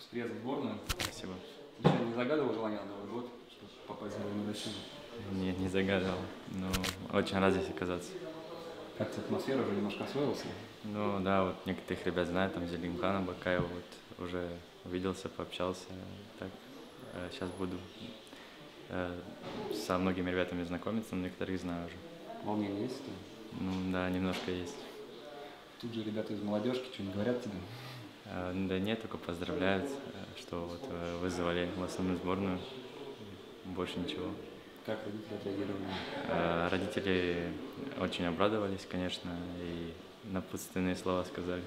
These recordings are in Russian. с приездом в сборную. Спасибо. Ты что, не загадывал желание на Новый год, чтобы попасть в сборную России? Нет, не загадывал. Но очень рад здесь оказаться. Как-то атмосфера уже немножко освоился? Ну да, вот некоторых ребят знают, там Зеленькина, Бакаева, вот уже увиделся, пообщался. Так, сейчас буду со многими ребятами знакомиться, но некоторых знаю уже. Волнение есть? Ну да, немножко есть. Тут же ребята из молодежки что-нибудь говорят тебе? Да нет, только поздравляют, что вот вызвали в основную сборную, больше ничего. Как родители отреагировали? Родители очень обрадовались, конечно, и напутственные слова сказали.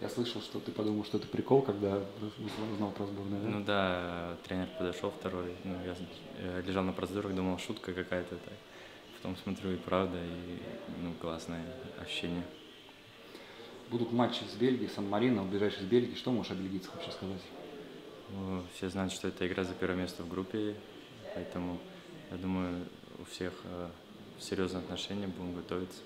Я слышал, что ты подумал, что это прикол, когда узнал про сборную, да? Ну да, тренер подошел второй, ну, я лежал на процедурах, думал, шутка какая-то, потом смотрю, и правда, и ну, классное ощущение. Будут матчи с Бельгией, Сан-Марино, ближайшие с Бельгией. Что можешь о бельгийцах вообще сказать? Все знают, что это игра за первое место в группе, поэтому, я думаю, у всех серьезные отношения, будем готовиться.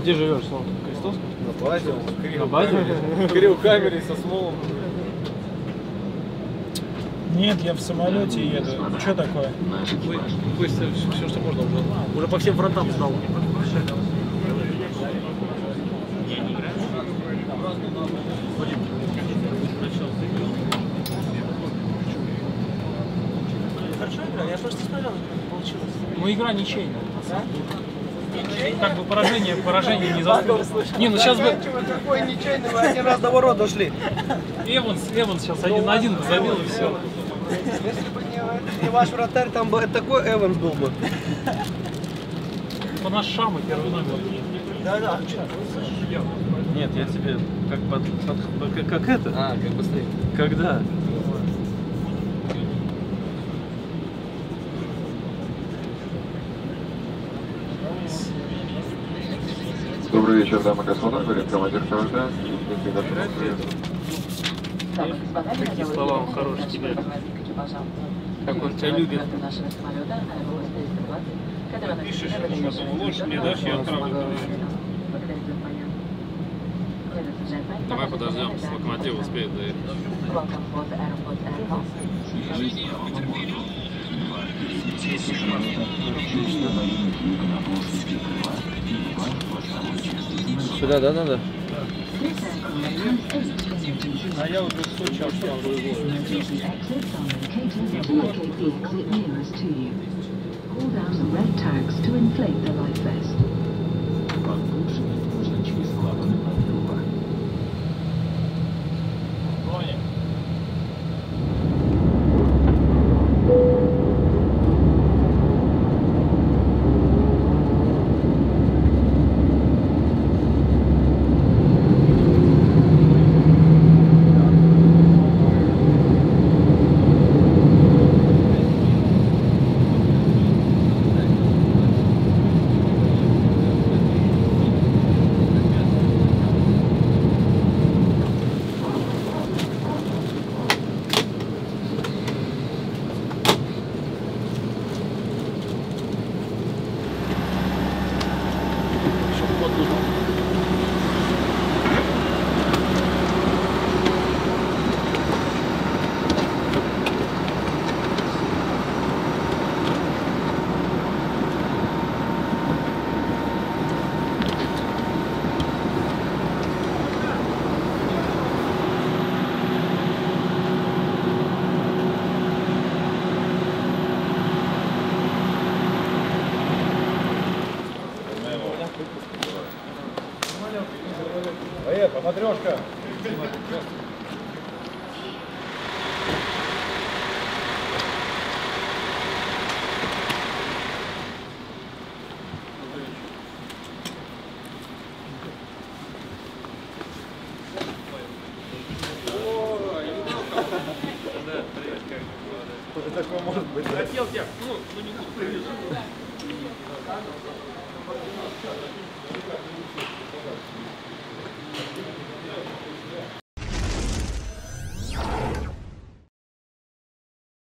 Где живешь, Слава? Крестовском? На базе. На базе? Крил камерой со Словом. Нет, я в самолете еду. Что такое? Все, что можно уже. Уже по всем вратам сдал. Хорошо играл? Я просто смотрел, как получилось. Ну игра ничейная. Как бы поражение не застыло. Не, ну сейчас бы... Такой ничейный, вы один раз до ворот дошли. Эванс сейчас один на один забил и все. Если бы не ваш вратарь, там бы такой Эванс был бы. Это наш Шамы первый номер. Да-да. Нет, я тебе как это. А, как быстрее. Когда? Добрый вечер, дамы и господа, говорит командир корабля. Какие слова он хороший тебе. Как он тебя любит. Пишешь ему, лучше мне дашь, я отправлю. Давай подождем, с локомотива успеет доехать. Сюда, да, надо? А я уже в Сочи общал. Матрешка! Да, привет, как такое может быть. Хотел тебя, ну не буду.